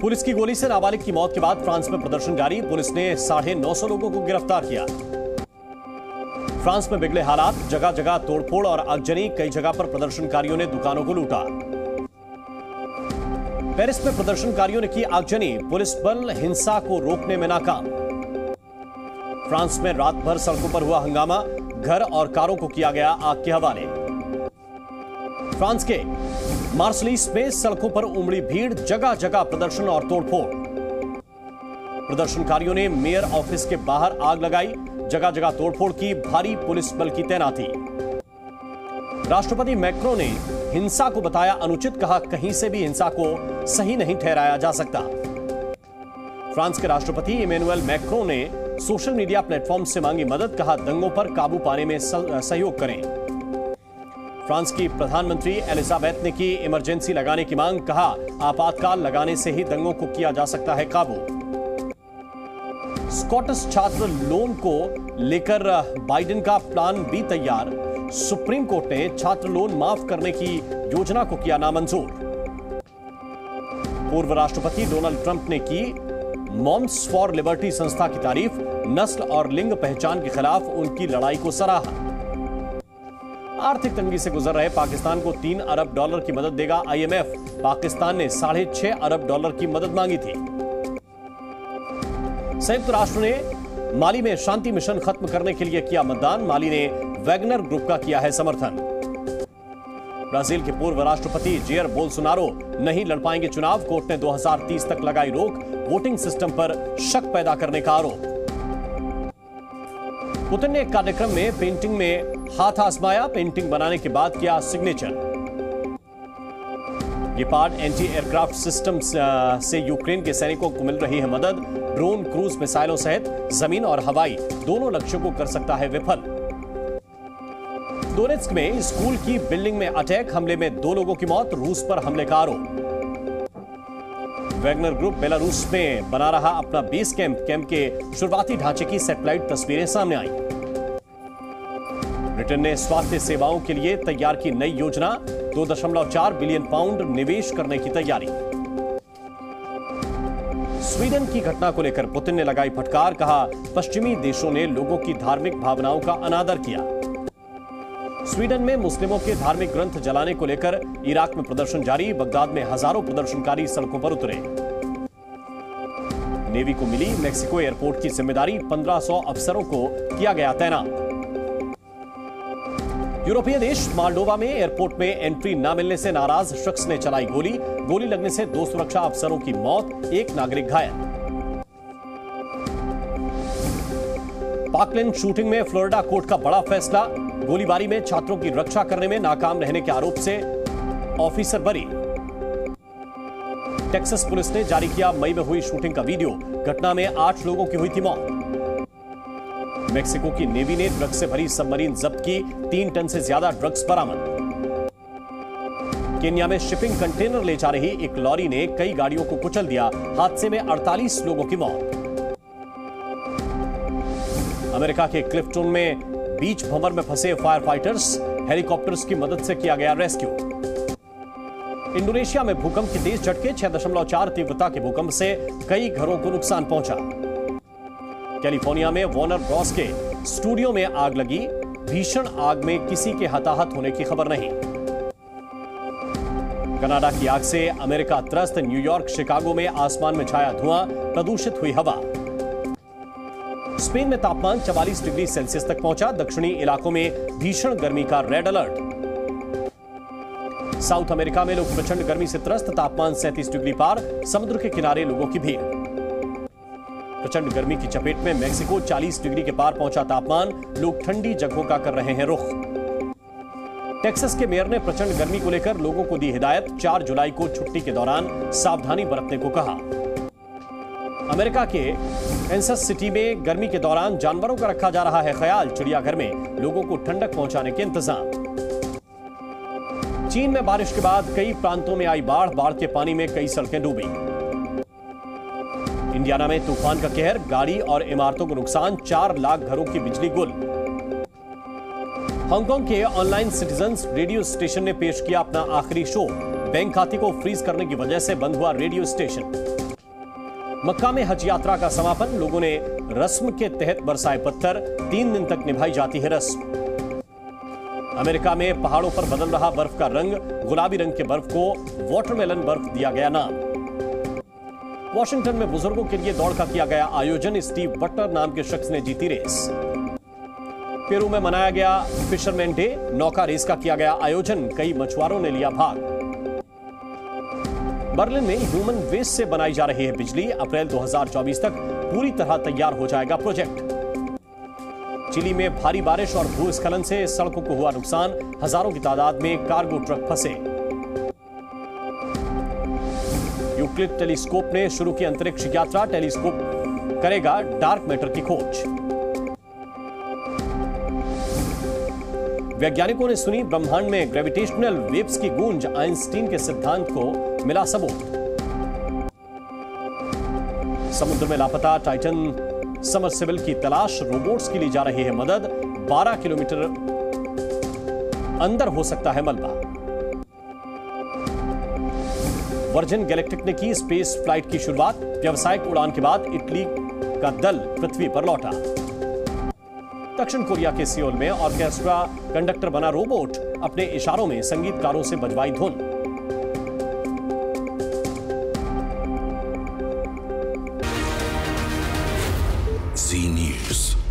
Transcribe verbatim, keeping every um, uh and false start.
Police की गोली से नाबालिग की मौत के बाद फ्रांस में प्रदर्शन जारी, पुलिस ने साढ़े नौ सौ लोगों को गिरफ्तार किया। फ्रांस में बिगड़े हालात, जगह जगह तोड़फोड़ और आगजनी, कई जगह पर प्रदर्शनकारियों ने दुकानों को लूटा। पेरिस में प्रदर्शनकारियों ने की आगजनी, पुलिस बल हिंसा को रोकने में नाकाम। फ्रांस में रात भर सड़कों पर हुआ हंगामा, घर और कारों को किया गया आग के हवाले। फ्रांस के मार्सलीस में सड़कों पर उमड़ी भीड़, जगह जगह प्रदर्शन और तोड़फोड़। प्रदर्शनकारियों ने मेयर ऑफिस के बाहर आग लगाई, जगह जगह तोड़फोड़ की, भारी पुलिस बल की तैनाती। राष्ट्रपति मैक्रों ने हिंसा को बताया अनुचित, कहा कहीं से भी हिंसा को सही नहीं ठहराया जा सकता। फ्रांस के राष्ट्रपति इमैनुएल मैक्रों ने सोशल मीडिया प्लेटफॉर्म से मांगी मदद, कहा दंगों पर काबू पाने में सहयोग करें। फ्रांस की प्रधानमंत्री एलिजाबेथ ने की इमरजेंसी लगाने की मांग, कहा आपातकाल लगाने से ही दंगों को किया जा सकता है काबू। स्कॉटिश छात्र लोन को लेकर बाइडेन का प्लान भी तैयार, सुप्रीम कोर्ट ने छात्र लोन माफ करने की योजना को किया नामंजूर। पूर्व राष्ट्रपति डोनाल्ड ट्रंप ने की मॉम्स फॉर लिबर्टी संस्था की तारीफ, नस्ल और लिंग पहचान के खिलाफ उनकी लड़ाई को सराहा। आर्थिक तंगी से गुजर रहे पाकिस्तान को तीन अरब डॉलर की मदद देगा आई एम एफ, पाकिस्तान ने साढ़े छह अरब डॉलर की मदद मांगी थी। संयुक्त राष्ट्र ने माली में शांति मिशन खत्म करने के लिए किया मतदान, माली ने वैगनर ग्रुप का किया है समर्थन। ब्राजील के पूर्व राष्ट्रपति जेयर बोल्सोनारो नहीं लड़ पाएंगे चुनाव, कोर्ट ने दो हजार तीस तक लगाई रोक, वोटिंग सिस्टम पर शक पैदा करने का आरोप। पुतिन ने एक कार्यक्रम में पेंटिंग में हाथ आजमाया, पेंटिंग बनाने के बाद किया सिग्नेचर। ये पार्ट एंटी एयरक्राफ्ट सिस्टम से यूक्रेन के सैनिकों को मिल रही है मदद, ड्रोन क्रूज मिसाइलों सहित जमीन और हवाई दोनों लक्ष्यों को कर सकता है विफल। डोनेट्स्क में स्कूल की बिल्डिंग में अटैक, हमले में दो लोगों की मौत, रूस पर हमले का आरोप। वैगनर ग्रुप बेलारूस में बना रहा अपना बेस कैंप, कैंप के शुरुआती ढांचे की सैटेलाइट तस्वीरें सामने आई। ब्रिटेन ने स्वास्थ्य सेवाओं के लिए तैयार की नई योजना, दो दशमलव चार बिलियन पाउंड निवेश करने की तैयारी। स्वीडन की घटना को लेकर पुतिन ने लगाई फटकार, कहा पश्चिमी देशों ने लोगों की धार्मिक भावनाओं का अनादर किया। स्वीडन में मुस्लिमों के धार्मिक ग्रंथ जलाने को लेकर इराक में प्रदर्शन जारी, बगदाद में हजारों प्रदर्शनकारी सड़कों पर उतरे। नेवी को मिली मेक्सिको एयरपोर्ट की जिम्मेदारी, पंद्रह सौ अफसरों को किया गया तैनात। यूरोपीय देश मोल्डोवा में एयरपोर्ट में एंट्री न मिलने से नाराज शख्स ने चलाई गोली, गोली लगने से दो सुरक्षा अफसरों की मौत, एक नागरिक घायल। पार्कलैंड शूटिंग में फ्लोरिडा कोर्ट का बड़ा फैसला, गोलीबारी में छात्रों की रक्षा करने में नाकाम रहने के आरोप से ऑफिसर बरी। टेक्सास पुलिस ने जारी किया मई में हुई शूटिंग का वीडियो, घटना में आठ लोगों की हुई थी मौत। मेक्सिको की नेवी ने ड्रग्स से भरी सबमरीन जब्त की, तीन टन से ज्यादा ड्रग्स बरामद। केन्या में शिपिंग कंटेनर ले जा रही एक लॉरी ने कई गाड़ियों को कुचल दिया, हादसे में अड़तालीस लोगों की मौत। अमेरिका के क्लिफ्टन में बीच भंवर में फंसे फायर फाइटर्स, हेलीकॉप्टर्स की मदद से किया गया रेस्क्यू। इंडोनेशिया में भूकंप के तेज झटके, छह दशमलव चार तीव्रता के भूकंप से कई घरों को नुकसान पहुंचा। कैलिफोर्निया में वॉर्नर ब्रॉस के स्टूडियो में आग लगी, भीषण आग में किसी के हताहत होने की खबर नहीं। कनाडा की आग से अमेरिका त्रस्त, न्यूयॉर्क शिकागो में आसमान में छाया धुआं, प्रदूषित हुई हवा। स्पेन में तापमान चवालीस डिग्री सेल्सियस तक पहुंचा, दक्षिणी इलाकों में भीषण गर्मी का रेड अलर्ट। साउथ अमेरिका में लोग प्रचंड गर्मी से त्रस्त, तापमान सैंतीस डिग्री पार, समुद्र के किनारे लोगों की भीड़। प्रचंड गर्मी की चपेट में मेक्सिको, चालीस डिग्री के पार पहुंचा तापमान, लोग ठंडी जगहों का कर रहे हैं रुख। टेक्सास के मेयर ने प्रचंड गर्मी को लेकर लोगों को दी हिदायत, चार जुलाई को छुट्टी के दौरान सावधानी बरतने को कहा। अमेरिका के कैंसस सिटी में गर्मी के दौरान जानवरों का रखा जा रहा है ख्याल, चिड़ियाघर में लोगों को ठंडक पहुंचाने के इंतजाम। चीन में बारिश के बाद कई प्रांतों में आई बाढ़, बाढ़ के पानी में कई सड़कें डूबी। इंडियाना में तूफान का कहर, गाड़ी और इमारतों को नुकसान, चार लाख घरों की बिजली गुल। हांगकांग के ऑनलाइन सिटीजन्स रेडियो स्टेशन ने पेश किया अपना आखिरी शो, बैंक खाते को फ्रीज करने की वजह से बंद हुआ रेडियो स्टेशन। मक्का में हज यात्रा का समापन, लोगों ने रस्म के तहत बरसाए पत्थर, तीन दिन तक निभाई जाती है रस्म। अमेरिका में पहाड़ों पर बदल रहा बर्फ का रंग, गुलाबी रंग के बर्फ को वाटरमेलन बर्फ दिया गया नाम। वॉशिंगटन में बुजुर्गों के लिए दौड़ का किया गया आयोजन, स्टीव बटलर नाम के शख्स ने जीती रेस। पेरू में मनाया गया फिशरमैन डे, नौका रेस का किया गया आयोजन, कई मछुआरों ने लिया भाग। बर्लिन में ह्यूमन वेस्ट से बनाई जा रही है बिजली, अप्रैल दो हज़ार चौबीस तक पूरी तरह तैयार हो जाएगा प्रोजेक्ट। चिली में भारी बारिश और भूस्खलन से सड़कों को हुआ नुकसान, हजारों की तादाद में कार्गो ट्रक फंसे। यूक्लिड टेलीस्कोप ने शुरू की अंतरिक्ष यात्रा, टेलीस्कोप करेगा डार्क मैटर की खोज। वैज्ञानिकों ने सुनी ब्रह्मांड में ग्रेविटेशनल वेव्स की गूंज, आइंस्टीन के सिद्धांत को मिला सबूत। समुद्र में लापता टाइटन समरसेबल की तलाश, रोबोट्स की ली जा रही है मदद, बारह किलोमीटर अंदर हो सकता है मलबा। वर्जिन गैलेक्टिक ने की स्पेस फ्लाइट की शुरुआत, व्यावसायिक उड़ान के बाद इटली का दल पृथ्वी पर लौटा। दक्षिण कोरिया के सियोल में ऑर्केस्ट्रा कंडक्टर बना रोबोट, अपने इशारों में संगीतकारों से बजवाई धुन। News.